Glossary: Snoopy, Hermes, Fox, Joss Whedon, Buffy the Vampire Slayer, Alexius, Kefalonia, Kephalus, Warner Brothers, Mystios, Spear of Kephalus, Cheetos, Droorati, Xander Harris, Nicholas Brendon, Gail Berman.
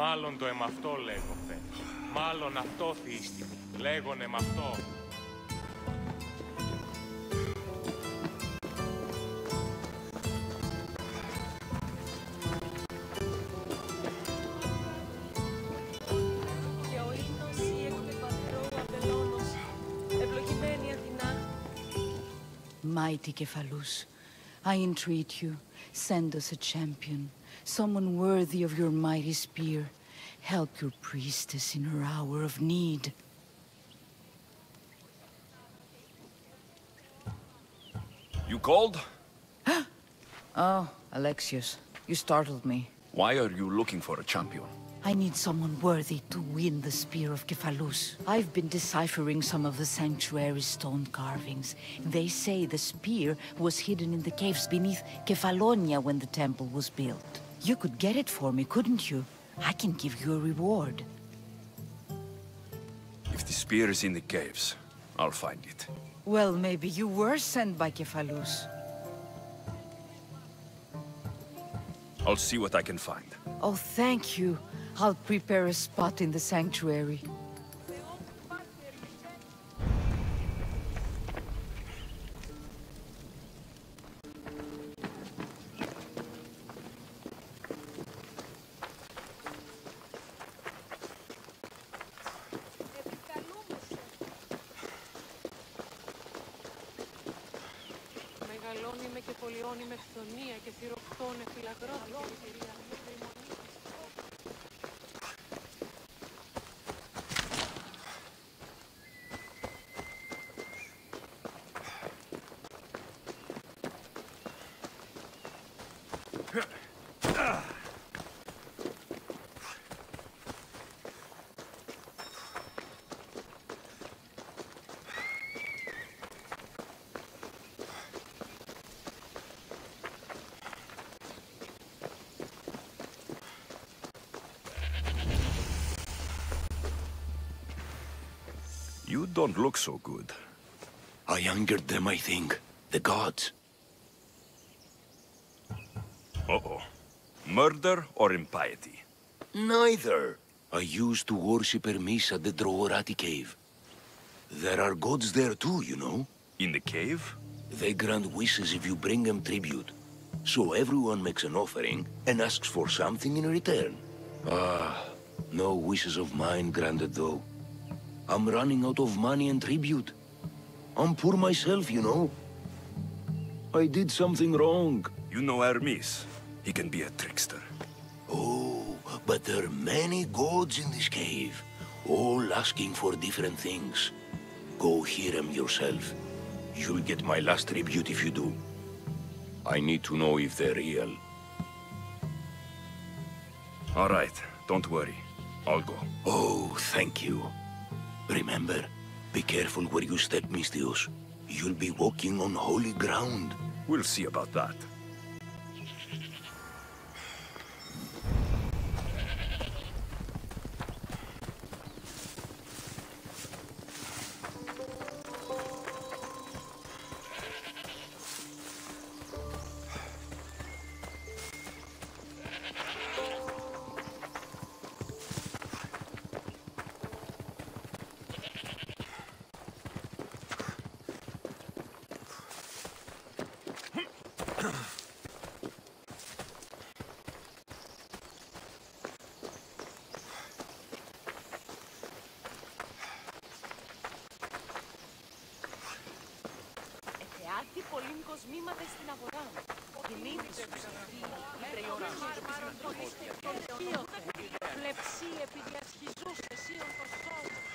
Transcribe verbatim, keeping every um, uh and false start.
Μάλλον το εμαυτό λέγονται. Μάλλον αυτό θύστη. Λέγον εμαυτό. Mighty Kephalus, I entreat you, send us a champion, someone worthy of your mighty spear. Help your priestess in her hour of need. You called? Oh, Alexius, you startled me. Why are you looking for a champion? I need someone worthy to win the Spear of Kephalus. I've been deciphering some of the sanctuary's stone carvings. They say the spear was hidden in the caves beneath Kefalonia when the temple was built. You could get it for me, couldn't you? I can give you a reward. If the spear is in the caves, I'll find it. Well, maybe you were sent by Kephalus. I'll see what I can find. Oh, thank you. I'll prepare a spot in the sanctuary. Μεγαλώνει με κεφαλαιώνει με φθονία και θηροκτώνε φυλακρότη και θηρία. You don't look so good. I angered them, I think. The gods. Uh-oh. Murder or impiety? Neither. I used to worship Hermes at the Droorati cave. There are gods there too, you know. In the cave? They grant wishes if you bring them tribute. So everyone makes an offering and asks for something in return. Ah, no wishes of mine granted though. I'm running out of money and tribute. I'm poor myself, you know. I did something wrong. You know Hermes. He can be a trickster. Oh, but there are many gods in this cave, all asking for different things. Go hear them yourself. You'll get my last tribute if you do. I need to know if they're real. All right, don't worry. I'll go. Oh, thank you. Remember, be careful where you step, Mystios. You'll be walking on holy ground. We'll see about that. Υπάρχει πολλοί κοσμήματα στην αγορά. Οι νύφτες του σαφή, οι πρεωρασμούς του πισματώδης και τον νεονομού. Βλεψί επειδή ασχιζούσε σίον το σώμα.